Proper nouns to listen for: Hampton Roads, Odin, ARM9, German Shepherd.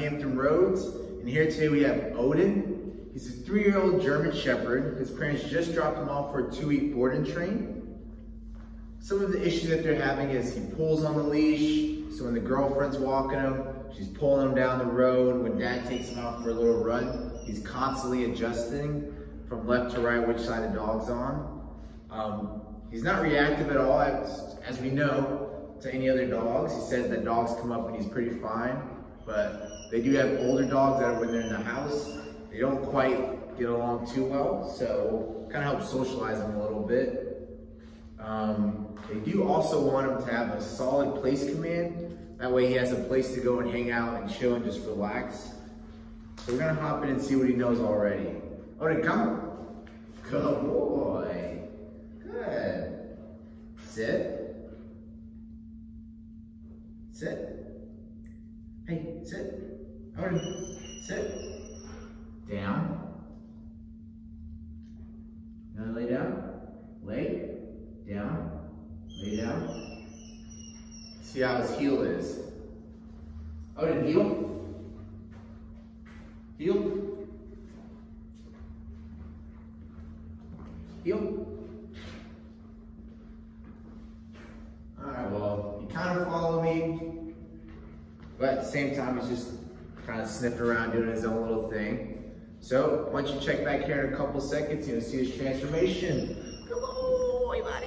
Hampton Roads, and here today we have Odin. He's a 3-year-old German Shepherd. His parents just dropped him off for a 2-week board and train. Some of the issues that they're having is he pulls on the leash, so when the girlfriend's walking him, she's pulling him down the road. When dad takes him out for a little run, he's constantly adjusting from left to right which side the dog's on. He's not reactive at all, as we know, to any other dogs. He says that dogs come up and he's pretty fine, but they do have older dogs that when they're in the house, they don't quite get along too well, so kind of helps socialize them a little bit. They do also want him to have a solid place command. That way he has a place to go and hang out and chill and just relax. So we're gonna hop in and see what he knows already. Odin, come. Good boy. Good. Sit. Sit. Hey, sit. Odin, sit. Down. Now lay down. Lay. Down. Lay down. See how his heel is. Odin, heel. Heel. Heel. Alright, well, you kind of follow me, but at the same time, he's just kind of sniffing around doing his own little thing. So, once you check back here in a couple seconds, you'll see his transformation. Come on, everybody.